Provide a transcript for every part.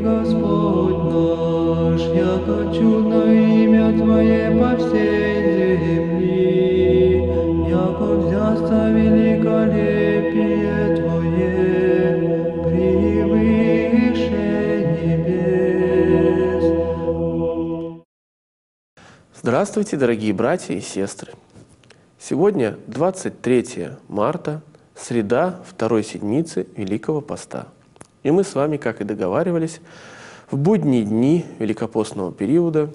Господь наш, яко чудно имя Твое по всей земли, яко взясто великолепие Твое, превыше небес. Здравствуйте, дорогие братья и сестры! Сегодня 23 марта, среда второй седмицы Великого Поста. И мы с вами, как и договаривались, в будние дни великопостного периода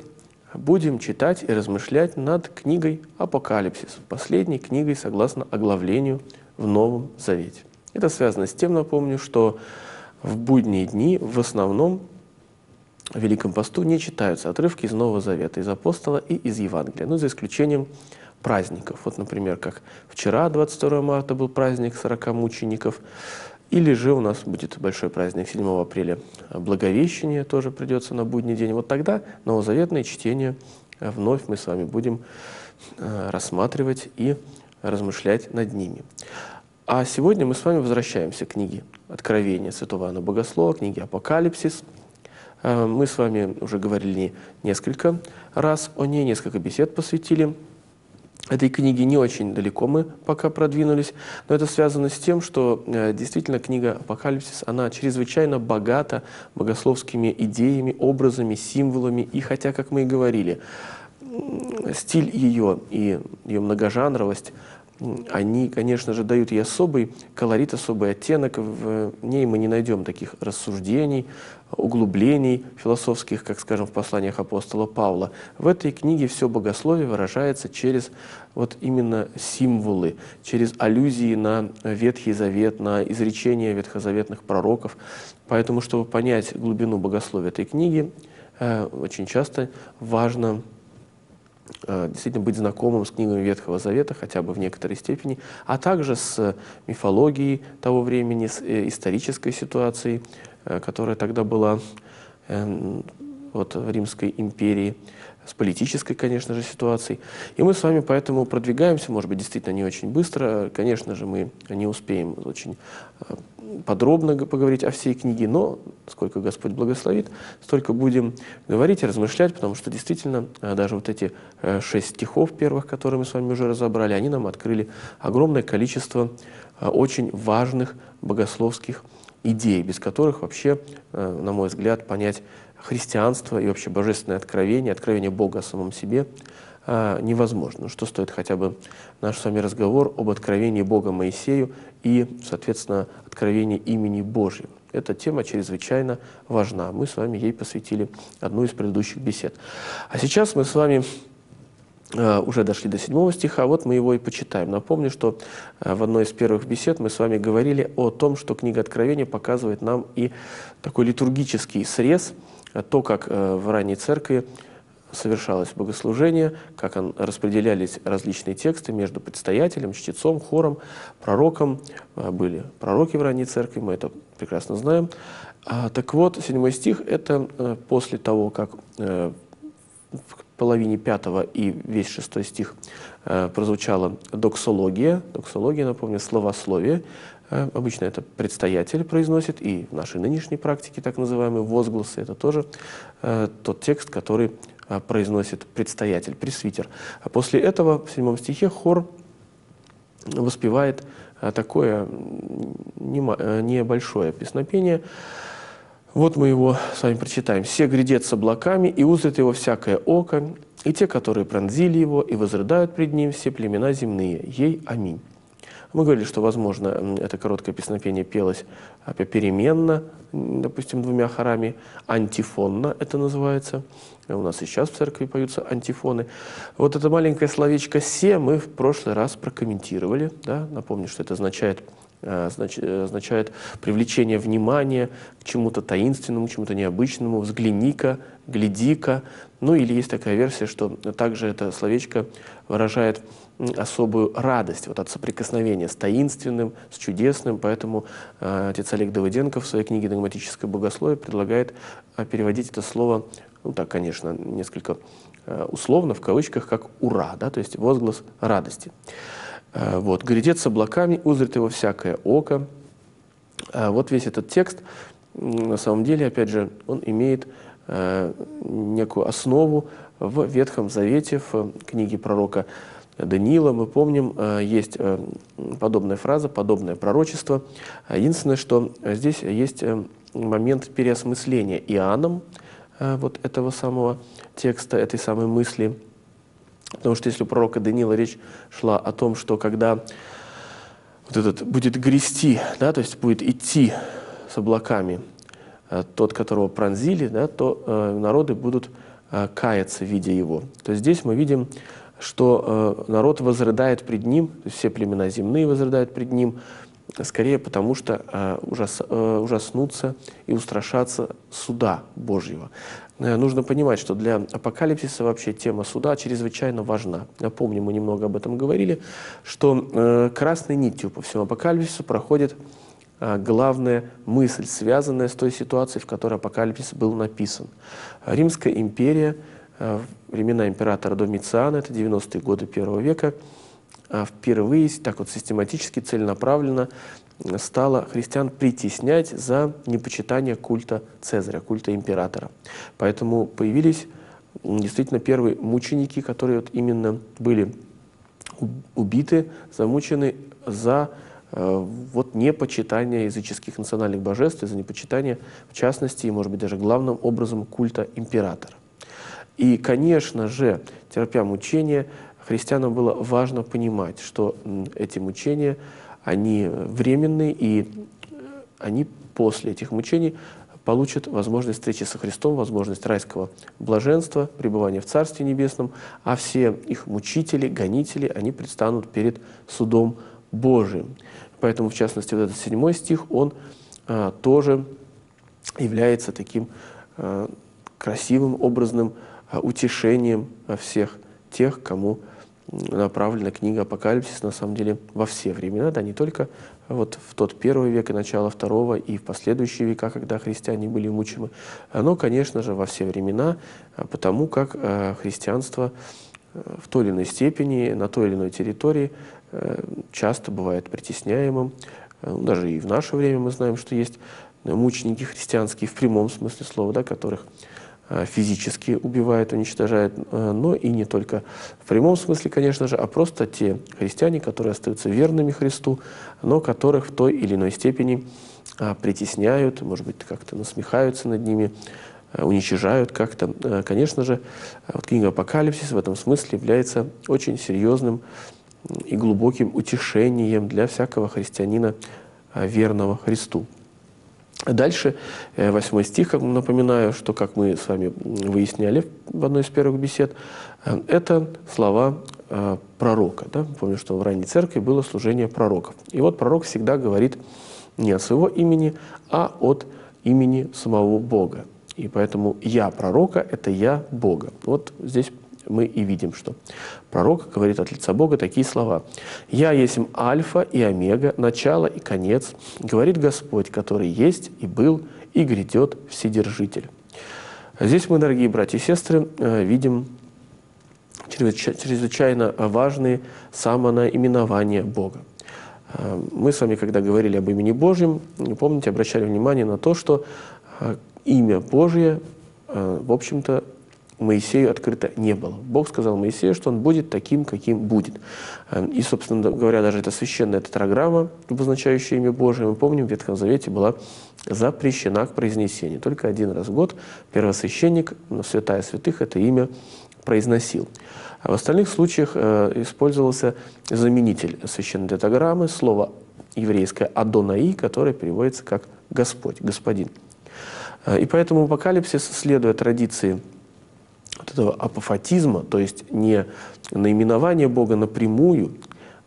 будем читать и размышлять над книгой «Апокалипсис», последней книгой согласно оглавлению в Новом Завете. Это связано с тем, напомню, что в будние дни в основном в Великом Посту не читаются отрывки из Нового Завета, из Апостола и из Евангелия, но за исключением праздников. Вот, например, как вчера, 22 марта, был праздник 40 мучеников, или же у нас будет большой праздник 7 апреля Благовещение, тоже придется на будний день. Вот тогда новозаветное чтение вновь мы с вами будем рассматривать и размышлять над ними. А сегодня мы с вами возвращаемся к книге «Откровение святого Иоанна Богослова», книге «Апокалипсис». Мы с вами уже говорили несколько раз о ней, несколько бесед посвятили этой книге, не очень далеко мы пока продвинулись, но это связано с тем, что действительно книга «Апокалипсис», она чрезвычайно богата богословскими идеями, образами, символами, и хотя, как мы и говорили, стиль ее и ее многожанровость, они, конечно же, дают ей особый колорит, особый оттенок. В ней мы не найдем таких рассуждений, углублений философских, как, скажем, в посланиях апостола Павла. В этой книге все богословие выражается через вот именно символы, через аллюзии на Ветхий Завет, на изречения ветхозаветных пророков. Поэтому, чтобы понять глубину богословия этой книги, очень часто важно действительно быть знакомым с книгами Ветхого Завета, хотя бы в некоторой степени, а также с мифологией того времени, с исторической ситуацией, которая тогда была вот, в Римской империи, с политической, конечно же, ситуацией. И мы с вами поэтому продвигаемся, может быть, действительно не очень быстро. Конечно же, мы не успеем очень подробно поговорить о всей книге, но сколько Господь благословит, столько будем говорить и размышлять, потому что действительно даже вот эти 6 стихов первых, которые мы с вами уже разобрали, они нам открыли огромное количество очень важных богословских идей, без которых вообще, на мой взгляд, понять христианство и вообще божественное откровение, откровение Бога о самом себе невозможно. Ну, что стоит хотя бы наш с вами разговор об откровении Бога Моисею и, соответственно, откровении имени Божьего. Эта тема чрезвычайно важна. Мы с вами ей посвятили одну из предыдущих бесед. А сейчас мы с вами уже дошли до 7 стиха, вот мы его и почитаем. Напомню, что в одной из первых бесед мы с вами говорили о том, что книга Откровения показывает нам и такой литургический срез, то, как в ранней церкви совершалось богослужение, как распределялись различные тексты между предстоятелем, чтецом, хором, пророком. Были пророки в ранней церкви, мы это прекрасно знаем. Так вот, 7 стих – это после того, как в половине 5 и весь 6 стих прозвучала доксология. Доксология, напомню, словословие. Обычно это предстоятель произносит, и в нашей нынешней практике так называемые возгласы – это тоже тот текст, который произносит предстоятель, пресвитер. А после этого в 7 стихе хор воспевает такое небольшое песнопение. Вот мы его с вами прочитаем. «Все грядет с облаками, и узрит его всякое око, и те, которые пронзили его, и возрыдают пред ним все племена земные. Ей аминь». Мы говорили, что, возможно, это короткое песнопение пелось попеременно, допустим, двумя хорами, антифонно это называется. У нас сейчас в церкви поются антифоны. Вот это маленькое словечко «се» мы в прошлый раз прокомментировали. Да? Напомню, что это означает привлечение внимания к чему-то таинственному, к чему-то необычному, «взгляни-ка», «гляди-ка». Ну или есть такая версия, что также это словечко выражает особую радость вот, от соприкосновения с таинственным, с чудесным. Поэтому отец Олег Давыденков в своей книге «Догматическое богословие» предлагает переводить это слово, ну так, конечно, несколько условно, в кавычках, как «ура», да, то есть возглас радости. Вот, «Грядет с облаками, узрит его всякое око». Вот весь этот текст на самом деле, опять же, он имеет некую основу в Ветхом Завете, в книге пророка Даниила. Мы помним, есть подобная фраза, подобное пророчество. Единственное, что здесь есть момент переосмысления Иоанном вот этого самого текста, этой самой мысли. Потому что если у пророка Даниила речь шла о том, что когда вот этот будет грести, да, то есть будет идти с облаками тот, которого пронзили, да, то народы будут каяться, видя его. То есть здесь мы видим, что народ возрыдает пред ним, все племена земные возрыдают пред ним, скорее потому что ужаснутся и устрашатся суда Божьего. Нужно понимать, что для апокалипсиса вообще тема суда чрезвычайно важна. Напомню, мы немного об этом говорили, что красной нитью по всему апокалипсису проходит главная мысль, связанная с той ситуацией, в которой апокалипсис был написан. Римская империя, времена императора Домициана, это 90-е годы I века, впервые так вот систематически, целенаправленно стала христиан притеснять за непочитание культа Цезаря, культа императора. Поэтому появились действительно первые мученики, которые вот именно были убиты, замучены за вот непочитание языческих национальных божеств, за непочитание, в частности, и, может быть, даже главным образом культа императора. И, конечно же, терпя мучения, христианам было важно понимать, что эти мучения, они временные, и они после этих мучений получат возможность встречи со Христом, возможность райского блаженства, пребывания в Царстве Небесном, а все их мучители, гонители, они предстанут перед судом Божиим. Поэтому, в частности, вот этот 7 стих, он тоже является таким красивым, образным утешением всех тех, кому направлена книга «Апокалипсис», на самом деле, во все времена, да, не только вот в тот первый век и начало второго, и в последующие века, когда христиане были мучимы, но, конечно же, во все времена, потому как христианство в той или иной степени, на той или иной территории часто бывает притесняемым. Даже и в наше время мы знаем, что есть мученики христианские в прямом смысле слова, да, которых физически убивают, уничтожают, но и не только в прямом смысле, конечно же, а просто те христиане, которые остаются верными Христу, но которых в той или иной степени притесняют, может быть, как-то насмехаются над ними, уничижают как-то. Конечно же, вот книга «Апокалипсис» в этом смысле является очень серьезным и глубоким утешением для всякого христианина, верного Христу. Дальше, 8 стих, напоминаю, что, как мы с вами выясняли в одной из первых бесед, это слова пророка. Да? Помню, что в ранней церкви было служение пророков. И вот пророк всегда говорит не от своего имени, а от имени самого Бога. И поэтому «я пророка» — это «я Бога». Вот здесь мы и видим, что пророк говорит от лица Бога такие слова. «Я есть Альфа и Омега, начало и конец, говорит Господь, который есть и был и грядет Вседержитель». Здесь мы, дорогие братья и сестры, видим чрезвычайно важные самонаименования Бога. Мы с вами, когда говорили об имени Божьем, помните, обращали внимание на то, что имя Божье, в общем-то, Моисею открыто не было. Бог сказал Моисею, что он будет таким, каким будет. И, собственно говоря, даже эта священная тетраграмма, обозначающая имя Божие, мы помним, в Ветхом Завете была запрещена к произнесению. Только один раз в год первосвященник, святая святых, это имя произносил. А в остальных случаях использовался заменитель священной тетраграммы, слово еврейское «адонаи», которое переводится как «Господь», «Господин». И поэтому апокалипсис, следуя традиции вот этого апофатизма, то есть не наименование Бога напрямую,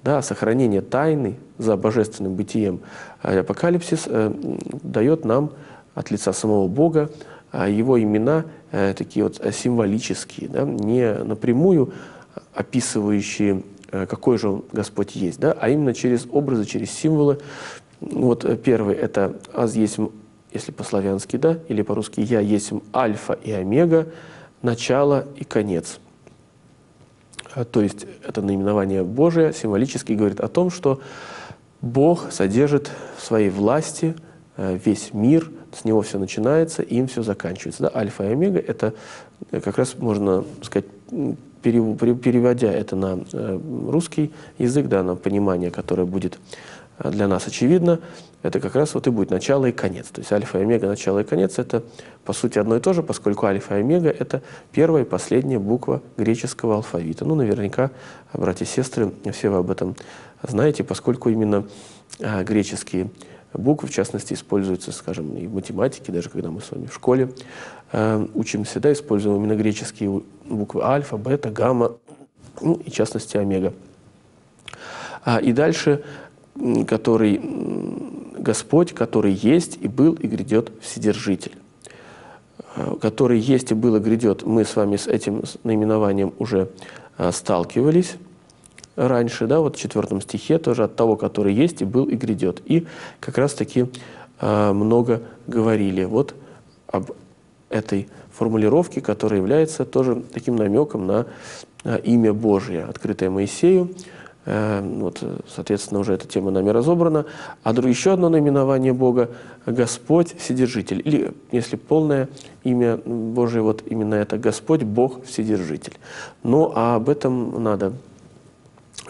да, а сохранение тайны за божественным бытием, апокалипсис дает нам от лица самого Бога его имена, такие вот символические, да, не напрямую описывающие, какой же он Господь есть, да, а именно через образы, через символы. Вот первый — это «аз есть», если по-славянски, да, или по-русски «я есть Альфа и Омега, начало и конец». То есть это наименование Божие символически говорит о том, что Бог содержит в своей власти весь мир, с него все начинается, и им все заканчивается. Да? Альфа и омега — это как раз, можно сказать, переводя это на русский язык, да, на понимание, которое будет для нас очевидно, это как раз вот и будет начало и конец. То есть альфа и омега, начало и конец — это по сути одно и то же, поскольку альфа и омега — это первая и последняя буква греческого алфавита. Ну, наверняка, братья и сестры, все вы об этом знаете, поскольку именно греческие буквы, в частности, используются, скажем, и в математике, даже когда мы с вами в школе учимся, да, используем именно греческие буквы альфа, бета, гамма, ну, и в частности, омега. И дальше, который Господь, который есть и был и грядет Вседержитель. Который есть и был и грядет, мы с вами с этим наименованием уже сталкивались раньше, да, вот в 4 стихе тоже: от того, который есть и был и грядет. И как раз-таки много говорили вот об этой формулировке, которая является тоже таким намеком на имя Божие, открытое Моисею. Вот, соответственно, уже эта тема нами разобрана. А еще одно наименование Бога – Господь Вседержитель. Или, если полное имя Божие, вот именно это – Господь Бог Вседержитель. Но об этом надо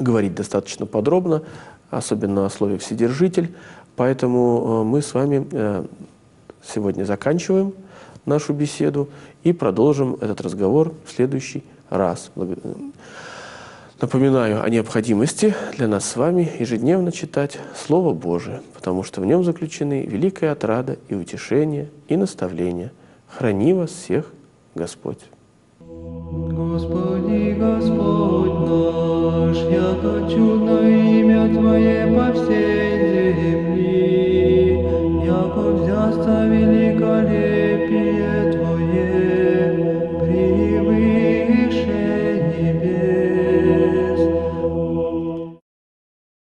говорить достаточно подробно, особенно о слове «Вседержитель». Поэтому мы с вами сегодня заканчиваем нашу беседу и продолжим этот разговор в следующий раз. Напоминаю о необходимости для нас с вами ежедневно читать Слово Божие, потому что в нем заключены великая отрада и утешение, и наставление. Храни вас всех, Господь! Господи, Господь наш, яко чудно имя Твое по всей земле.